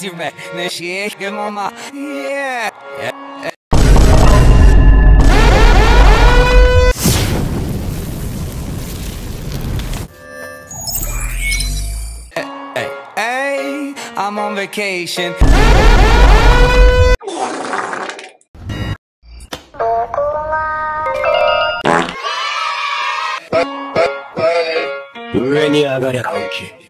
себя на щеке, мама. Hey, I'm on vacation. Where are you going?